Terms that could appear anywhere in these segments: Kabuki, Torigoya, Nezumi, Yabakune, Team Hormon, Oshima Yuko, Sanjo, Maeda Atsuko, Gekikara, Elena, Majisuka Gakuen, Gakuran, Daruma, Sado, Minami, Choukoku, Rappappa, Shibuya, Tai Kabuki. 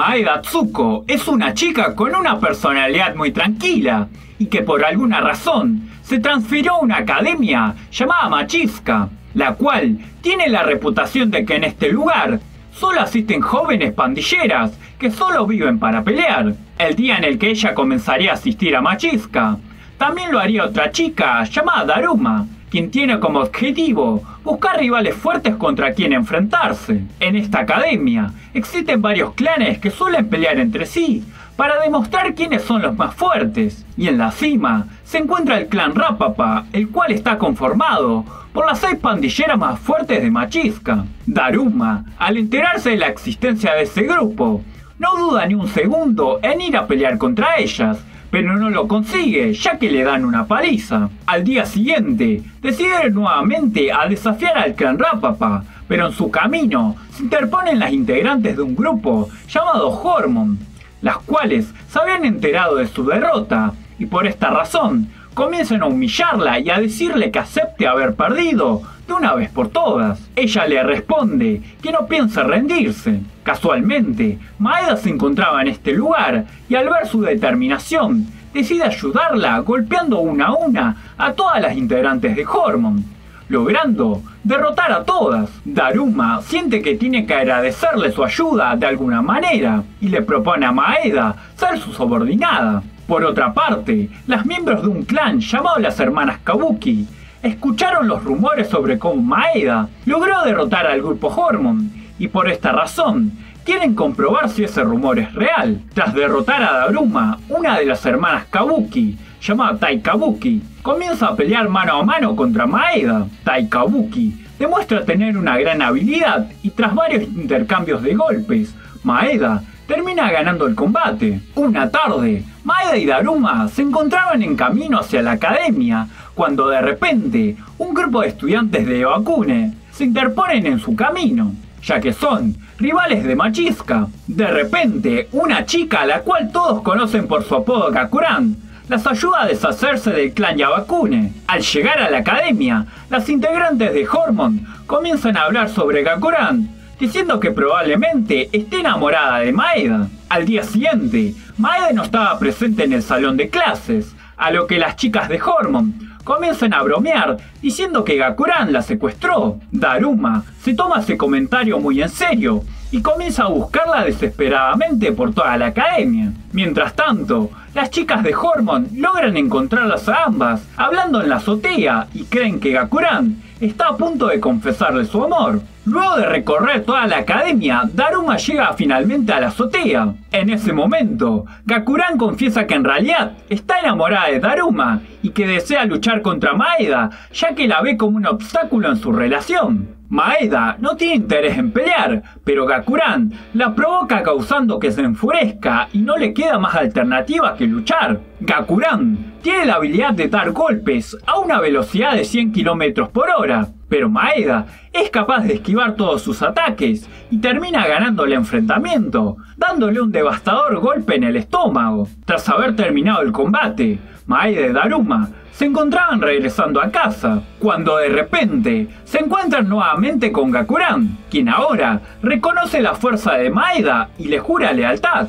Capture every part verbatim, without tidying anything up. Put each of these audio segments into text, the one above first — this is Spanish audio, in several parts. Maeda Atsuko es una chica con una personalidad muy tranquila y que por alguna razón se transfirió a una academia llamada Majisuka, la cual tiene la reputación de que en este lugar solo asisten jóvenes pandilleras que solo viven para pelear. El día en el que ella comenzaría a asistir a Majisuka, también lo haría otra chica llamada Daruma, quien tiene como objetivo buscar rivales fuertes contra quien enfrentarse. En esta academia existen varios clanes que suelen pelear entre sí para demostrar quiénes son los más fuertes. Y en la cima se encuentra el clan Rappappa, el cual está conformado por las seis pandilleras más fuertes de Majisuka. Daruma, al enterarse de la existencia de ese grupo, no duda ni un segundo en ir a pelear contra ellas, pero no lo consigue, ya que le dan una paliza. Al día siguiente, decide nuevamente a desafiar al clan Rappappa, pero en su camino se interponen las integrantes de un grupo llamado Hormon, las cuales se habían enterado de su derrota, y por esta razón comienzan a humillarla y a decirle que acepte haber perdido de una vez por todas. Ella le responde que no piensa rendirse. Casualmente, Maeda se encontraba en este lugar y al ver su determinación, decide ayudarla golpeando una a una a todas las integrantes de Hormon, logrando derrotar a todas. Daruma siente que tiene que agradecerle su ayuda de alguna manera y le propone a Maeda ser su subordinada. Por otra parte, las miembros de un clan llamado las hermanas Kabuki escucharon los rumores sobre cómo Maeda logró derrotar al grupo Hormon y por esta razón quieren comprobar si ese rumor es real. Tras derrotar a Daruma, una de las hermanas Kabuki, llamada Tai Kabuki, comienza a pelear mano a mano contra Maeda. Tai Kabuki demuestra tener una gran habilidad y tras varios intercambios de golpes, Maeda termina ganando el combate. Una tarde, Maeda y Daruma se encontraban en camino hacia la academia, cuando de repente un grupo de estudiantes de Yabakune se interponen en su camino, ya que son rivales de Majisuka. De repente, una chica a la cual todos conocen por su apodo Gakuran, las ayuda a deshacerse del clan Yabakune. Al llegar a la academia, las integrantes de Hormon comienzan a hablar sobre Gakuran, diciendo que probablemente esté enamorada de Maeda. Al día siguiente, Maeda no estaba presente en el salón de clases, a lo que las chicas de Hormon comienzan a bromear diciendo que Gakuran la secuestró. Daruma se toma ese comentario muy en serio y comienza a buscarla desesperadamente por toda la academia. Mientras tanto, las chicas de Hormon logran encontrarlas a ambas hablando en la azotea y creen que Gakuran está a punto de confesarle su amor. Luego de recorrer toda la academia, Daruma llega finalmente a la azotea. En ese momento, Gakuran confiesa que en realidad está enamorada de Daruma y que desea luchar contra Maeda, ya que la ve como un obstáculo en su relación. Maeda no tiene interés en pelear, pero Gakuran la provoca causando que se enfurezca y no le queda más alternativa que luchar. Gakuran tiene la habilidad de dar golpes a una velocidad de cien kilómetros por hora, pero Maeda es capaz de esquivar todos sus ataques y termina ganando el enfrentamiento, dándole un devastador golpe en el estómago. Tras haber terminado el combate, Maeda y Daruma se encontraban regresando a casa, cuando de repente se encuentran nuevamente con Gakuran, quien ahora reconoce la fuerza de Maeda y le jura lealtad.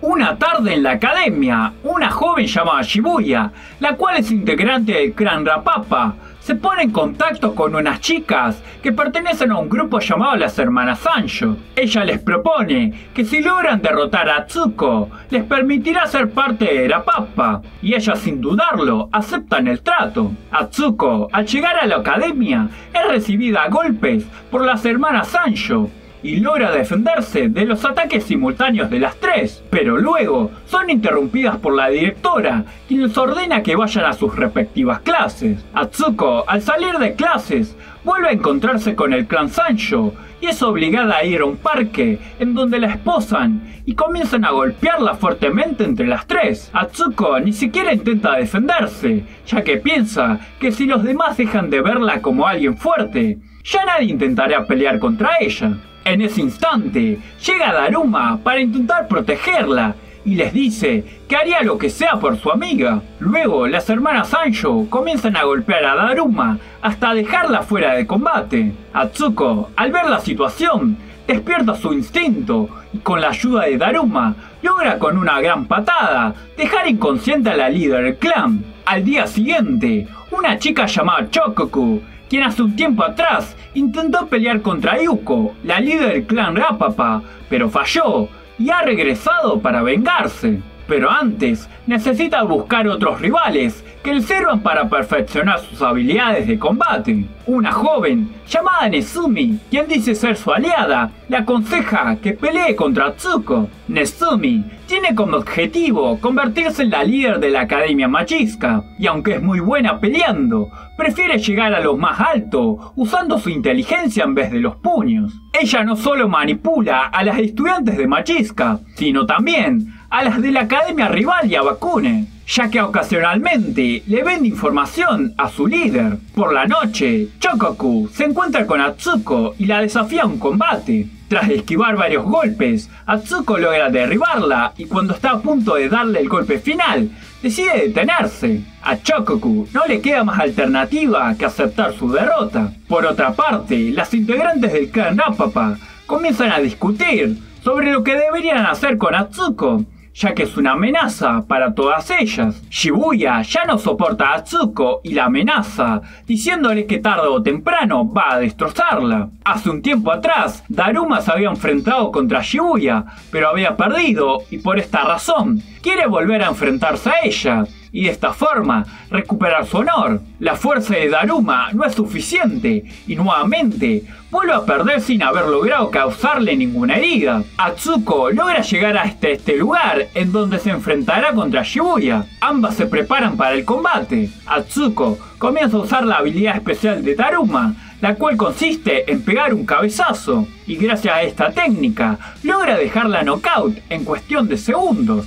Una tarde en la academia, una joven llamada Shibuya, la cual es integrante del clan Rappappa, se pone en contacto con unas chicas que pertenecen a un grupo llamado las hermanas Sanjo. Ella les propone que si logran derrotar a Atsuko, les permitirá ser parte de Rappappa, y ellas sin dudarlo aceptan el trato. Atsuko, al llegar a la academia, es recibida a golpes por las hermanas Sanjo y logra defenderse de los ataques simultáneos de las tres, pero luego son interrumpidas por la directora, quien les ordena que vayan a sus respectivas clases. Atsuko, al salir de clases, vuelve a encontrarse con el clan Sancho y es obligada a ir a un parque en donde la esposan y comienzan a golpearla fuertemente entre las tres. Atsuko ni siquiera intenta defenderse, ya que piensa que si los demás dejan de verla como alguien fuerte, ya nadie intentará pelear contra ella. En ese instante, llega Daruma para intentar protegerla y les dice que haría lo que sea por su amiga. Luego, las hermanas Sanjo comienzan a golpear a Daruma hasta dejarla fuera de combate. Atsuko, al ver la situación, despierta su instinto y con la ayuda de Daruma logra con una gran patada dejar inconsciente a la líder del clan. Al día siguiente, una chica llamada Choukoku, quien hace un tiempo atrás intentó pelear contra Yuko, la líder del clan Rappappa, pero falló y ha regresado para vengarse. Pero antes necesita buscar otros rivales que le sirvan para perfeccionar sus habilidades de combate. Una joven llamada Nezumi, quien dice ser su aliada, le aconseja que pelee contra Atsuko. Nezumi tiene como objetivo convertirse en la líder de la Academia Majisuka, y aunque es muy buena peleando, prefiere llegar a lo más alto usando su inteligencia en vez de los puños. Ella no solo manipula a las estudiantes de Majisuka, sino también a las de la academia rival Yabakune, ya que ocasionalmente le vende información a su líder. Por la noche, Choukoku se encuentra con Atsuko y la desafía a un combate. Tras esquivar varios golpes, Atsuko logra derribarla y cuando está a punto de darle el golpe final, decide detenerse. A Choukoku no le queda más alternativa que aceptar su derrota. Por otra parte, las integrantes del clan Rappappa comienzan a discutir sobre lo que deberían hacer con Atsuko, ya que es una amenaza para todas ellas. Shibuya ya no soporta a Atsuko y la amenaza, diciéndole que tarde o temprano va a destrozarla. Hace un tiempo atrás, Daruma se había enfrentado contra Shibuya, pero había perdido y por esta razón quiere volver a enfrentarse a ella y de esta forma recuperar su honor. La fuerza de Daruma no es suficiente y nuevamente vuelve a perder sin haber logrado causarle ninguna herida. Atsuko logra llegar hasta este lugar en donde se enfrentará contra Shibuya. Ambas se preparan para el combate. Atsuko comienza a usar la habilidad especial de Daruma, la cual consiste en pegar un cabezazo, y gracias a esta técnica logra dejarla knockout en cuestión de segundos.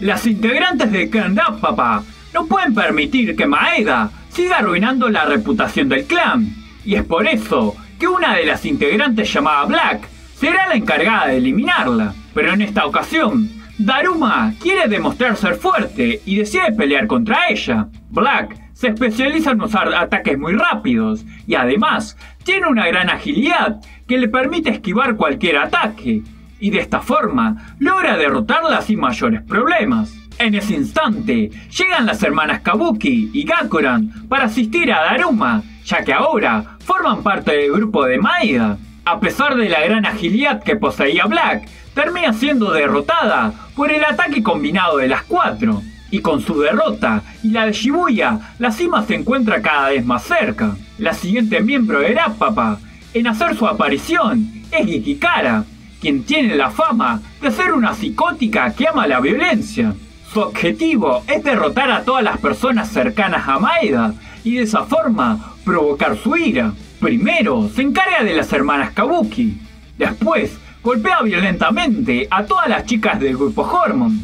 Las integrantes del clan Rappappa no pueden permitir que Maeda siga arruinando la reputación del clan, y es por eso que una de las integrantes llamada Black será la encargada de eliminarla. Pero en esta ocasión, Daruma quiere demostrar ser fuerte y decide pelear contra ella. Black se especializa en usar ataques muy rápidos y además tiene una gran agilidad que le permite esquivar cualquier ataque, y de esta forma logra derrotarla sin mayores problemas. En ese instante llegan las hermanas Kabuki y Gakuran para asistir a Daruma, ya que ahora forman parte del grupo de Maeda. A pesar de la gran agilidad que poseía Black, termina siendo derrotada por el ataque combinado de las cuatro, y con su derrota y la de Shibuya, la cima se encuentra cada vez más cerca. La siguiente miembro de Rappappa en hacer su aparición es Gekikara, quien tiene la fama de ser una psicótica que ama la violencia. Su objetivo es derrotar a todas las personas cercanas a Maeda y de esa forma provocar su ira. Primero se encarga de las hermanas Kabuki, después golpea violentamente a todas las chicas del grupo Hormon,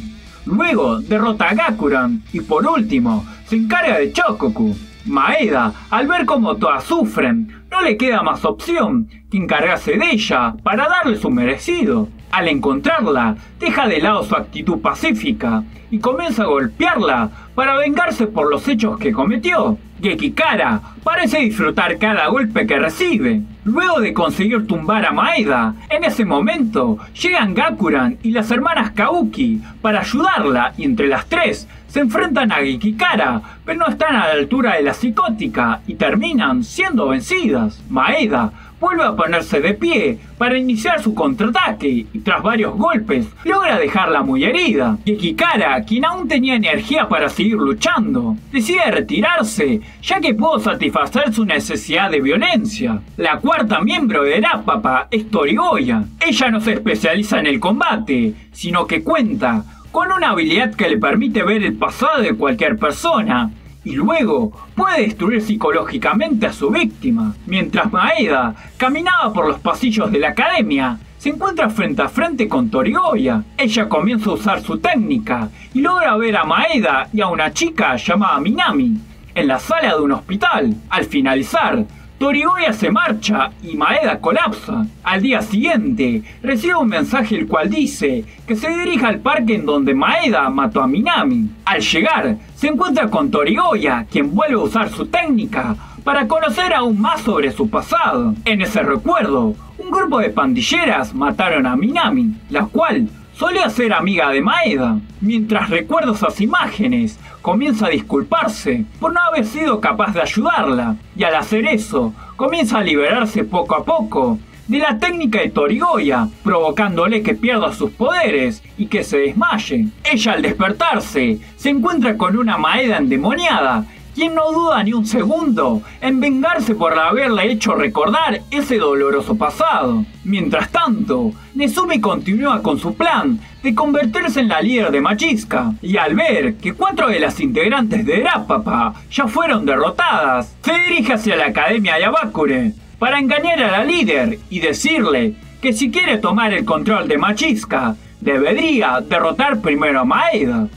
luego derrota a Gakuran y por último se encarga de Choukoku. Maeda, al ver cómo todas sufren, no le queda más opción que encargarse de ella para darle su merecido. Al encontrarla, deja de lado su actitud pacífica y comienza a golpearla para vengarse por los hechos que cometió. Gekikara parece disfrutar cada golpe que recibe. Luego de conseguir tumbar a Maeda, en ese momento llegan Gakuran y las hermanas Kabuki para ayudarla y entre las tres se enfrentan a Gekikara, pero no están a la altura de la psicótica y terminan siendo vencidas. Maeda vuelve a ponerse de pie para iniciar su contraataque y tras varios golpes logra dejarla muy herida. Gekikara, quien aún tenía energía para seguir luchando, decide retirarse ya que pudo satisfacer su necesidad de violencia. La cuarta miembro de Rappappa es Torigoya. Ella no se especializa en el combate, sino que cuenta con una habilidad que le permite ver el pasado de cualquier persona y luego puede destruir psicológicamente a su víctima. Mientras Maeda caminaba por los pasillos de la academia, se encuentra frente a frente con Torigoya. Ella comienza a usar su técnica y logra ver a Maeda y a una chica llamada Minami en la sala de un hospital. Al finalizar, Torigoya se marcha y Maeda colapsa. Al día siguiente, recibe un mensaje el cual dice que se dirija al parque en donde Maeda mató a Minami. Al llegar, se encuentra con Torigoya, quien vuelve a usar su técnica para conocer aún más sobre su pasado. En ese recuerdo, un grupo de pandilleras mataron a Minami, la cual solía ser amiga de Maeda. Mientras recuerdo esas imágenes, comienza a disculparse por no haber sido capaz de ayudarla, y al hacer eso, comienza a liberarse poco a poco de la técnica de Torigoya, provocándole que pierda sus poderes y que se desmaye. Ella, al despertarse, se encuentra con una Maeda endemoniada, quien no duda ni un segundo en vengarse por haberle hecho recordar ese doloroso pasado. Mientras tanto, Nezumi continúa con su plan de convertirse en la líder de Majisuka, y al ver que cuatro de las integrantes de Rappappa ya fueron derrotadas, se dirige hacia la academia Yabakune para engañar a la líder y decirle que si quiere tomar el control de Majisuka, debería derrotar primero a Maeda.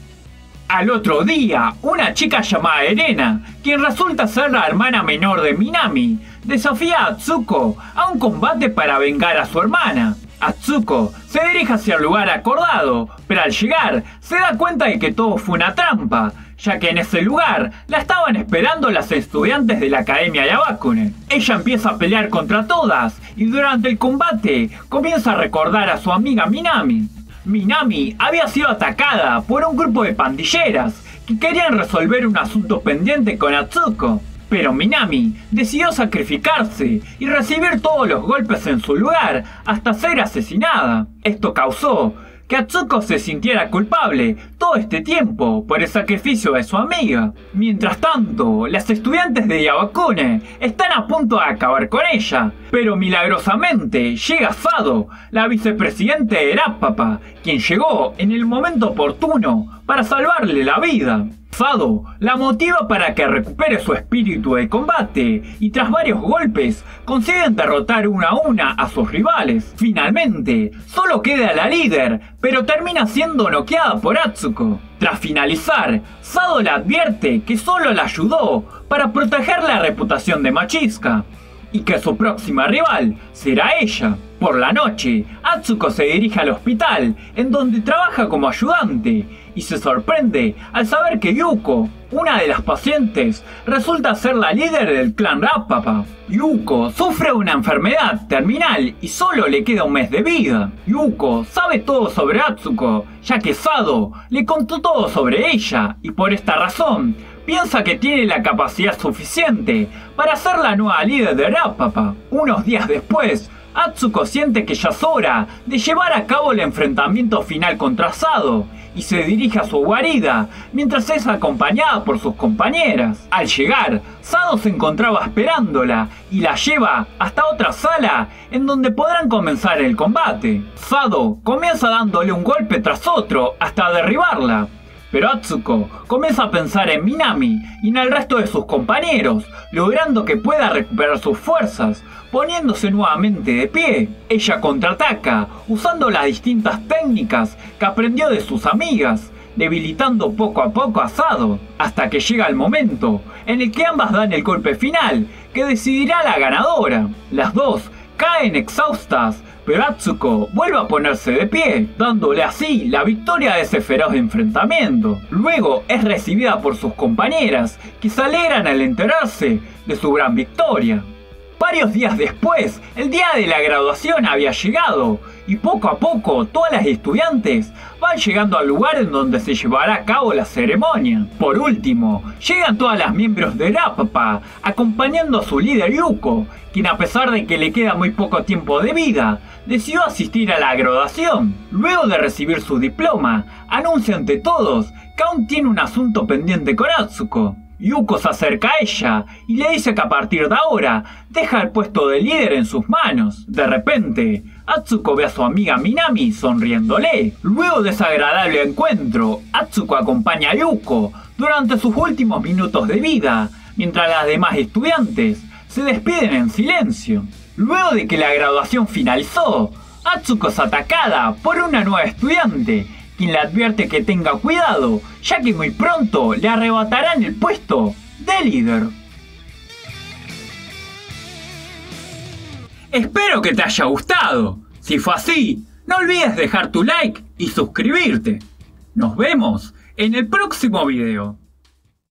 Al otro día, una chica llamada Elena, quien resulta ser la hermana menor de Minami, desafía a Atsuko a un combate para vengar a su hermana. Atsuko se dirige hacia el lugar acordado, pero al llegar se da cuenta de que todo fue una trampa, ya que en ese lugar la estaban esperando las estudiantes de la academia Yabakune. Ella empieza a pelear contra todas y durante el combate comienza a recordar a su amiga Minami. Minami había sido atacada por un grupo de pandilleras que querían resolver un asunto pendiente con Atsuko, pero Minami decidió sacrificarse y recibir todos los golpes en su lugar hasta ser asesinada. Esto causó que Atsuko se sintiera culpable todo este tiempo por el sacrificio de su amiga. Mientras tanto, las estudiantes de Yabakune están a punto de acabar con ella, pero milagrosamente llega Sado, la vicepresidente de Rappappa, quien llegó en el momento oportuno para salvarle la vida. Sado la motiva para que recupere su espíritu de combate y tras varios golpes consiguen derrotar una a una a sus rivales. Finalmente, solo queda la líder, pero termina siendo noqueada por Atsuko. Tras finalizar, Sado le advierte que solo la ayudó para proteger la reputación de Majisuka y que su próxima rival será ella. Por la noche, Atsuko se dirige al hospital en donde trabaja como ayudante y se sorprende al saber que Yuko, una de las pacientes, resulta ser la líder del clan Rappappa. Yuko sufre una enfermedad terminal y solo le queda un mes de vida. Yuko sabe todo sobre Atsuko, ya que Sado le contó todo sobre ella y por esta razón piensa que tiene la capacidad suficiente para ser la nueva líder de Rappappa. Unos días después, Atsuko siente que ya es hora de llevar a cabo el enfrentamiento final contra Sado y se dirige a su guarida mientras es acompañada por sus compañeras. Al llegar, Sado se encontraba esperándola y la lleva hasta otra sala en donde podrán comenzar el combate. Sado comienza dándole un golpe tras otro hasta derribarla, pero Atsuko comienza a pensar en Minami y en el resto de sus compañeros, logrando que pueda recuperar sus fuerzas, poniéndose nuevamente de pie. Ella contraataca usando las distintas técnicas que aprendió de sus amigas, debilitando poco a poco a Sado, hasta que llega el momento en el que ambas dan el golpe final que decidirá la ganadora. Las dos caen exhaustas, pero Atsuko vuelve a ponerse de pie, dándole así la victoria de ese feroz enfrentamiento. Luego es recibida por sus compañeras, que se alegran al enterarse de su gran victoria. Varios días después, el día de la graduación había llegado, y poco a poco todas las estudiantes van llegando al lugar en donde se llevará a cabo la ceremonia. Por último, llegan todas las miembros de Rappappa, acompañando a su líder Yuko, quien a pesar de que le queda muy poco tiempo de vida, decidió asistir a la graduación. Luego de recibir su diploma, anuncia ante todos que aún tiene un asunto pendiente con Atsuko. Yuko se acerca a ella y le dice que a partir de ahora deja el puesto de líder en sus manos. De repente, Atsuko ve a su amiga Minami sonriéndole. Luego de ese agradable encuentro, Atsuko acompaña a Yuko durante sus últimos minutos de vida, mientras las demás estudiantes se despiden en silencio. Luego de que la graduación finalizó, Atsuko es atacada por una nueva estudiante, quien le advierte que tenga cuidado, ya que muy pronto le arrebatarán el puesto de líder. Espero que te haya gustado. Si fue así, no olvides dejar tu like y suscribirte. Nos vemos en el próximo video.